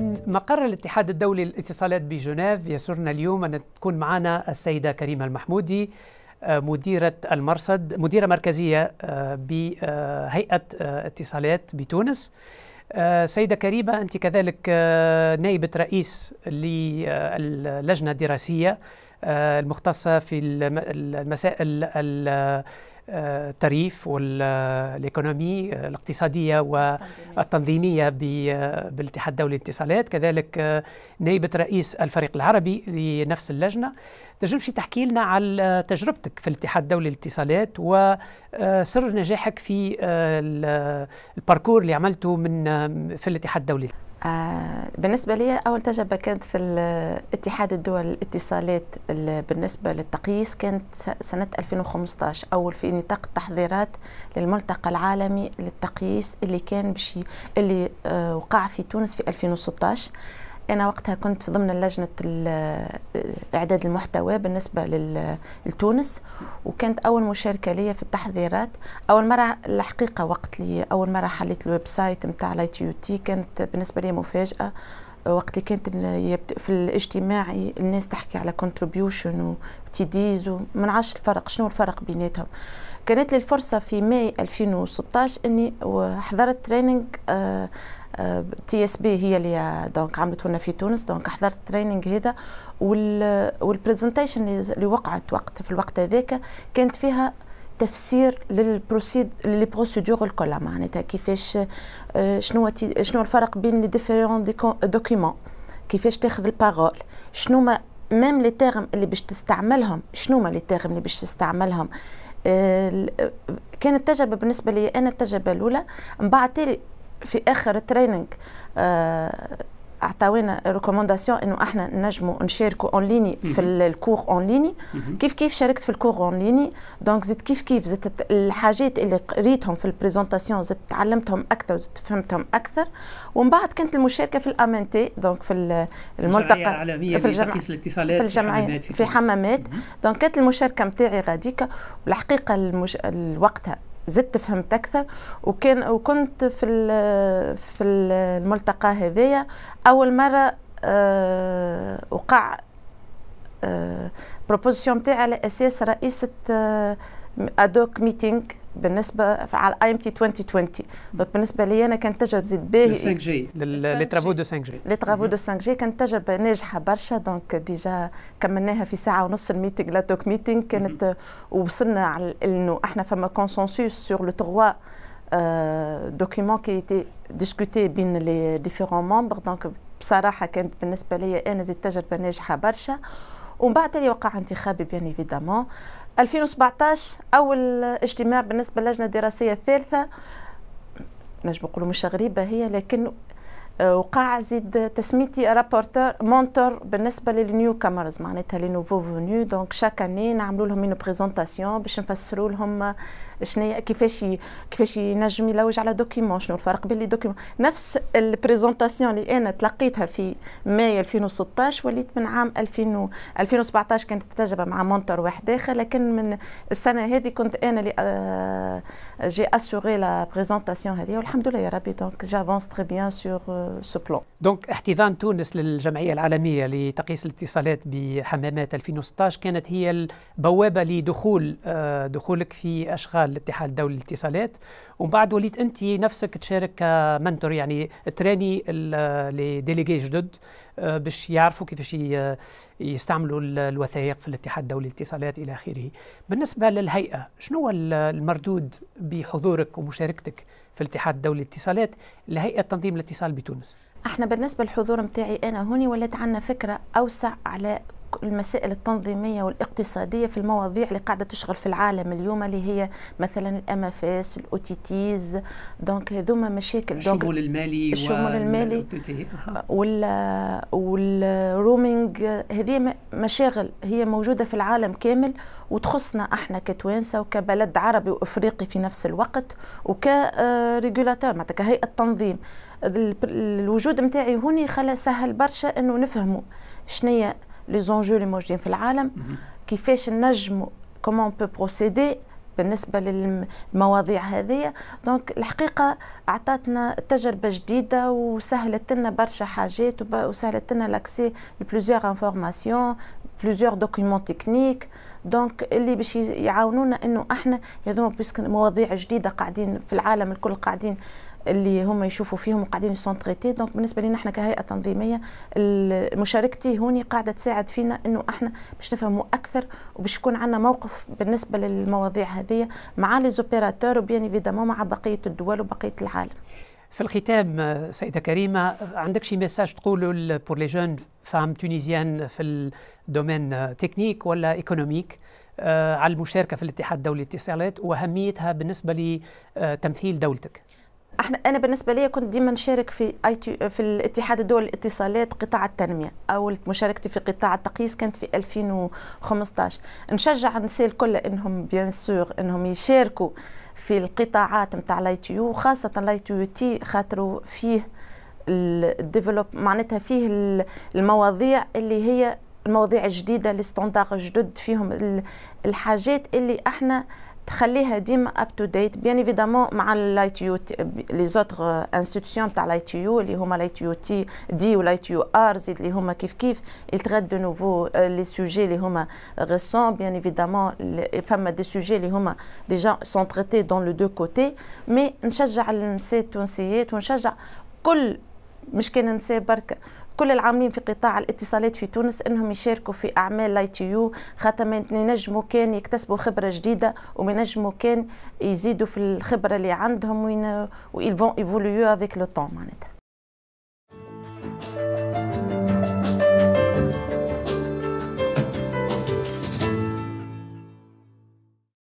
من مقر الاتحاد الدولي للاتصالات بجنيف يسرنا اليوم أن تكون معنا السيدة كريمة المحمودي، مديرة المرصد، مديرة مركزية بهيئة اتصالات بتونس. سيدة كريمة، أنت كذلك نائبة رئيس للجنة الدراسية المختصة في المسائل التريف والإيكونومي الاقتصادية والتنظيمية بالاتحاد الدولي للاتصالات، كذلك نائبة رئيس الفريق العربي لنفس اللجنة. تنجمش تحكي لنا على تجربتك في الاتحاد الدولي للاتصالات وسر نجاحك في الباركور اللي عملته في الاتحاد الدولي؟ بالنسبة لي أول تجربة كانت في الاتحاد الدولي للاتصالات بالنسبة للتقييس كانت سنة 2015، أول في نطاق التحضيرات للملتقى العالمي للتقييس اللي كان اللي وقع في تونس في 2016. أنا وقتها كنت في ضمن لجنة إعداد المحتوى بالنسبة لتونس، وكانت أول مشاركة لي في التحضيرات. أول مرة الحقيقة وقت لي أول مرة حليت الويب سايت متاع ITU-T كانت بالنسبة لي مفاجأة. وقت اللي كانت في الاجتماعي الناس تحكي على contribution وتيديز وما نعرفش الفرق، شنو الفرق بيناتهم. كانت لي الفرصة في ماي 2016 إني حضرت تريننج TSB هي اللي دونك عملت هنا في تونس، دونك حضرت التريننج هذا والبرزنتيشن اللي وقعت وقت في الوقت هذاك كانت فيها تفسير للبروسيدور الكلها، معناتها كيفاش شنو الفرق بين لي ديفيرون دوكيومون، كيفاش تاخذ البارول، شنو ما ميم لي تيرم اللي باش تستعملهم، شنو ما لي تيرم اللي باش تستعملهم. كانت تجربه بالنسبه لي انا التجربه الاولى. من بعد تالي في اخر التريننج عطاونا ريكومونداسيون انه احنا نجموا نشاركوا اونلاين في الكور اونلاين. كيف شاركت في الكور اونلاين، دونك زدت كيف زدت الحاجات اللي قريتهم في البريزونتاسيون زدت تعلمتهم اكثر وزدت فهمتهم اكثر. ومن بعد كانت المشاركه في الامنتي دونك في الملتقى العالميه لتقييس الاتصالات في حمامات. دونك كانت المشاركه نتاعي غاديك، والحقيقه وقتها زدت فهمت أكثر. وكنت في الملتقى هذايا أول مرة وقع بروبوزيسيون نتاعي على أساس رئيسة أدوك ميتينغ بالنسبة على IMT 2020. دونك بالنسبة لي أنا كانت تجربة زيد باهية 5G لي ترافو دو 5G كانت تجربة ناجحة برشا. دونك ديجا كملناها في ساعة ونص الميتينغ لا توك ميتينغ كانت وصلنا على إنه إحنا فما كونسنسوس سور لو تغوا دوكيمون كي تي ديسكوتي بين لي ديفيرون ممبر. دونك بصراحة كانت بالنسبة لي أنا زيد تجربة ناجحة برشا. ومن بعد اللي وقع انتخابي بيان ايفيدامون 2017 اول اجتماع بالنسبه للجنه الدراسيه الثالثه، نجم نقولوا مش غريبه هي، لكن وقع زيد تسميتي رابورتور مونتور بالنسبه للنيو كامرز، معناتها لي نوفو فونيو. دونك شاك اني نعملوا لهم اون بريزونطاسيون باش نفسروا لهم شنو كيفاش ينجم يلوج على دوكيمون، شنو الفرق بين لي دوكيمون. نفس البريزونطاسيون اللي انا تلقيتها في ماي 2016 وليت من عام 2017 كانت التجربه مع مونتور واحد اخر، لكن من السنه هذه كنت انا اللي جي اسوري لا بريزونطاسيون هذه، والحمد لله يا ربي. دونك جافونس تري بيان سور سبلون. دونك احتضان تونس للجمعية العالمية لتقييس الاتصالات بحمامات 2016 كانت هي البوابة لدخولك في أشغال الاتحاد الدولي للاتصالات، ومن بعد وليت أنت نفسك تشارك كمنتور، يعني تراني لديليغي جدد باش يعرفوا كيفاش يستعملوا الوثائق في الاتحاد الدولي للاتصالات إلى آخره. بالنسبة للهيئة، شنو هو المردود بحضورك ومشاركتك في الاتحاد الدولي للاتصالات لهيئة تنظيم الاتصال بتونس؟ احنا بالنسبة للحضور متاعي أنا هوني ولات عندنا فكرة أوسع على المسائل التنظيمية والاقتصادية في المواضيع اللي قاعدة تشغل في العالم اليوم، اللي هي مثلا الMFS الOOTIS. دونك هذوما مشاكل الشمول المالي والرومينج، هذه مشاغل هي موجودة في العالم كامل وتخصنا احنا كتوانسة وكبلد عربي وافريقي في نفس الوقت وكريجولاتور معناتها كهيئة تنظيم. الوجود متاعي هوني خلى سهل برشا انه نفهموا شنية لي زونجو اللي موجودين في العالم، كيفاش نجموا كومون بو بروسيدي بالنسبة للمواضيع هذه. دونك الحقيقة أعطتنا تجربة جديدة وسهلت لنا برشا حاجات وسهلت لنا لاكسي لبلوزيغ انفورماسيون بلوزيغ دوكيمون تكنيك. دونك اللي باش يعاونونا انه احنا هذوما بيسك مواضيع جديدة قاعدين في العالم الكل قاعدين اللي هم يشوفوا فيهم وقاعدين يسون تريتي. دونك بالنسبه لنا احنا كهيئه تنظيميه مشاركتي هوني قاعده تساعد فينا انه احنا باش نفهموا اكثر وباش يكون عندنا موقف بالنسبه للمواضيع هذه مع لي زوبيراتور وبيان ايفيدامون مع بقيه الدول وبقيه العالم. في الختام سيده كريمه، عندك شي ميساج تقوله بور لي جون فام تونيزيان في الدومين تكنيك ولا ايكونوميك على المشاركه في الاتحاد الدولي للاتصالات واهميتها بالنسبه لتمثيل دولتك؟ انا بالنسبه لي كنت ديما نشارك في الاتحاد الدولي للاتصالات قطاع التنميه. اول مشاركتي في قطاع التقييس كانت في 2015. نشجع النساء الكل انهم بيان سور انهم يشاركوا في القطاعات نتاع الاي تي يو، خاصه الاي تي يو تي، خاطروا فيه الديفلوب معناتها فيه المواضيع اللي هي المواضيع الجديده لي ستاندار جدد فيهم الحاجات اللي احنا تخليها ديما اب تو ديت بيان ايفيدامون مع الاي تي يو لي زوتر انستيتيون تاع الاي تي يو اللي هما الاي تي يو تي دي والاي تي يو ار زيد اللي هما كيف كيف التريت دو نوفو لي سوجي اللي هما ريسون. بيان ايفيدامون فما دي سوجي اللي هما ديجا سون تريتي دون لو دو كوتي. مي نشجع النساء التونسيات ونشجع كل مش كان النساء برك كل العاملين في قطاع الاتصالات في تونس انهم يشاركوا في اعمال الاي تي يو، خاطر ما ينجموا كان يكتسبوا خبره جديده وما ينجموا كان يزيدوا في الخبره اللي عندهم وين ويفوليو افيك لو طون معناتها.